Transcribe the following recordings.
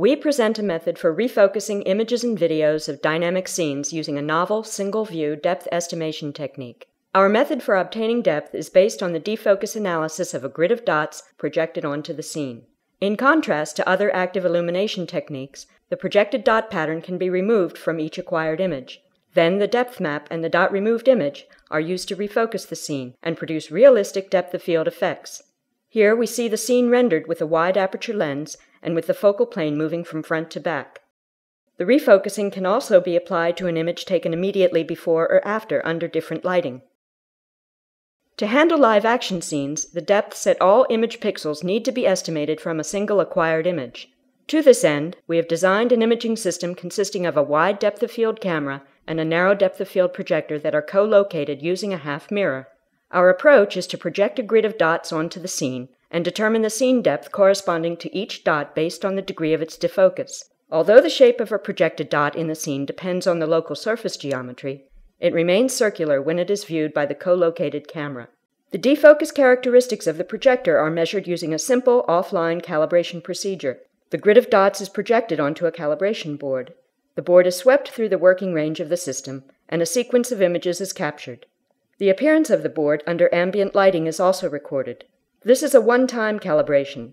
we present a method for refocusing images and videos of dynamic scenes using a novel, single-view depth estimation technique. Our method for obtaining depth is based on the defocus analysis of a grid of dots projected onto the scene. In contrast to other active illumination techniques, the projected dot pattern can be removed from each acquired image. Then the depth map and the dot-removed image are used to refocus the scene and produce realistic depth-of-field effects. Here we see the scene rendered with a wide aperture lens and with the focal plane moving from front to back. The refocusing can also be applied to an image taken immediately before or after under different lighting. To handle live action scenes, the depths at all image pixels need to be estimated from a single acquired image. To this end, we have designed an imaging system consisting of a wide depth-of-field camera and a narrow depth-of-field projector that are co-located using a half mirror. Our approach is to project a grid of dots onto the scene and determine the scene depth corresponding to each dot based on the degree of its defocus. Although the shape of a projected dot in the scene depends on the local surface geometry, it remains circular when it is viewed by the co-located camera. The defocus characteristics of the projector are measured using a simple offline calibration procedure. The grid of dots is projected onto a calibration board. The board is swept through the working range of the system, and a sequence of images is captured. The appearance of the board under ambient lighting is also recorded. This is a one-time calibration.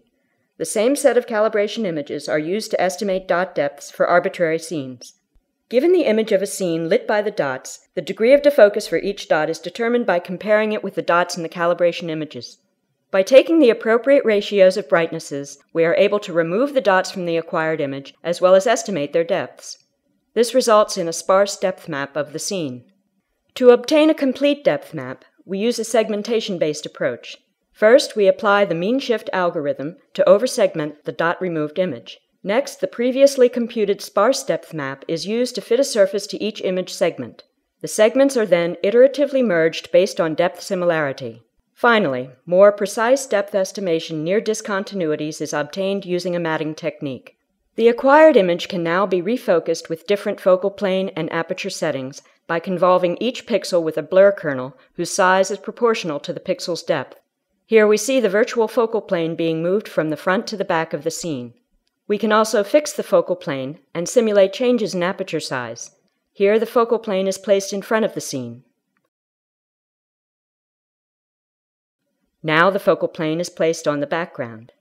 The same set of calibration images are used to estimate dot depths for arbitrary scenes. Given the image of a scene lit by the dots, the degree of defocus for each dot is determined by comparing it with the dots in the calibration images. By taking the appropriate ratios of brightnesses, we are able to remove the dots from the acquired image as well as estimate their depths. This results in a sparse depth map of the scene. To obtain a complete depth map, we use a segmentation-based approach. First, we apply the mean shift algorithm to oversegment the dot-removed image. Next, the previously computed sparse depth map is used to fit a surface to each image segment. The segments are then iteratively merged based on depth similarity. Finally, more precise depth estimation near discontinuities is obtained using a matting technique. The acquired image can now be refocused with different focal plane and aperture settings by convolving each pixel with a blur kernel whose size is proportional to the pixel's depth. Here we see the virtual focal plane being moved from the front to the back of the scene. We can also fix the focal plane and simulate changes in aperture size. Here the focal plane is placed in front of the scene. Now the focal plane is placed on the background.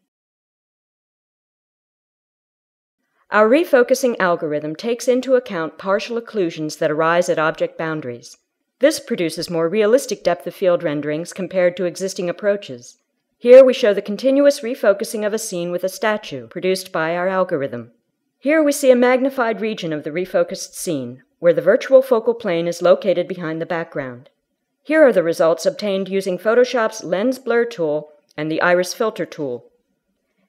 Our refocusing algorithm takes into account partial occlusions that arise at object boundaries. This produces more realistic depth-of-field renderings compared to existing approaches. Here we show the continuous refocusing of a scene with a statue produced by our algorithm. Here we see a magnified region of the refocused scene, where the virtual focal plane is located behind the background. Here are the results obtained using Photoshop's Lens Blur tool and the Iris Filter tool.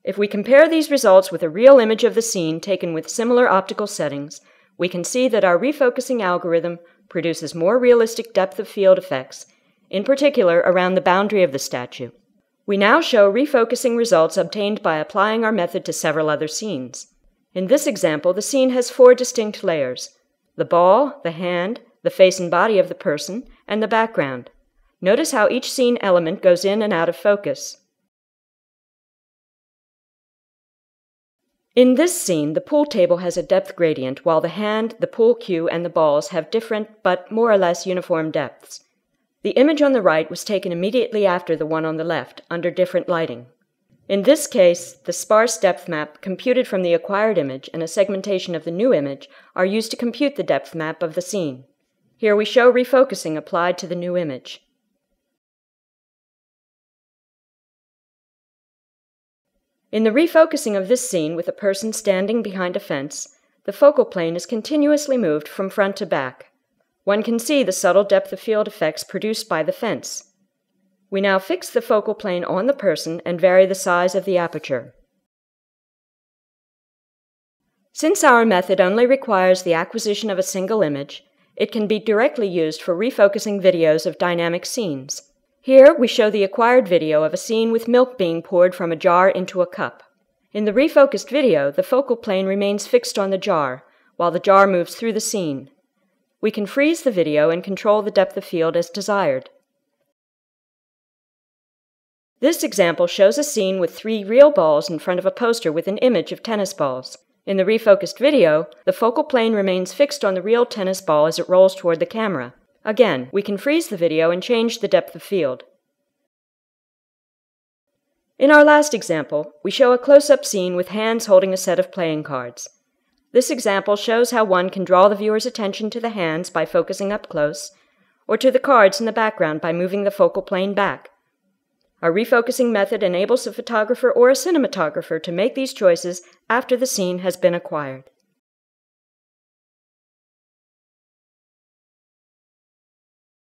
If we compare these results with a real image of the scene taken with similar optical settings, we can see that our refocusing algorithm produces more realistic depth-of-field effects, in particular around the boundary of the statue. We now show refocusing results obtained by applying our method to several other scenes. In this example, the scene has four distinct layers: the ball, the hand, the face and body of the person, and the background. Notice how each scene element goes in and out of focus. In this scene, the pool table has a depth gradient, while the hand, the pool cue, and the balls have different but more or less uniform depths. The image on the right was taken immediately after the one on the left, under different lighting. In this case, the sparse depth map computed from the acquired image and a segmentation of the new image are used to compute the depth map of the scene. Here we show refocusing applied to the new image. In the refocusing of this scene with a person standing behind a fence, the focal plane is continuously moved from front to back. One can see the subtle depth-of-field effects produced by the fence. We now fix the focal plane on the person and vary the size of the aperture. Since our method only requires the acquisition of a single image, it can be directly used for refocusing videos of dynamic scenes. Here we show the acquired video of a scene with milk being poured from a jar into a cup. In the refocused video, the focal plane remains fixed on the jar, while the jar moves through the scene. We can freeze the video and control the depth of field as desired. This example shows a scene with three real balls in front of a poster with an image of tennis balls. In the refocused video, the focal plane remains fixed on the real tennis ball as it rolls toward the camera. Again, we can freeze the video and change the depth of field. In our last example, we show a close-up scene with hands holding a set of playing cards. This example shows how one can draw the viewer's attention to the hands by focusing up close, or to the cards in the background by moving the focal plane back. Our refocusing method enables a photographer or a cinematographer to make these choices after the scene has been acquired.